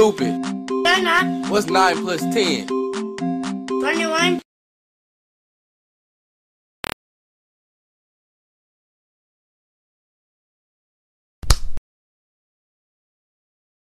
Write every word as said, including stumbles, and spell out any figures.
stupid. What's nine plus ten? twenty-one.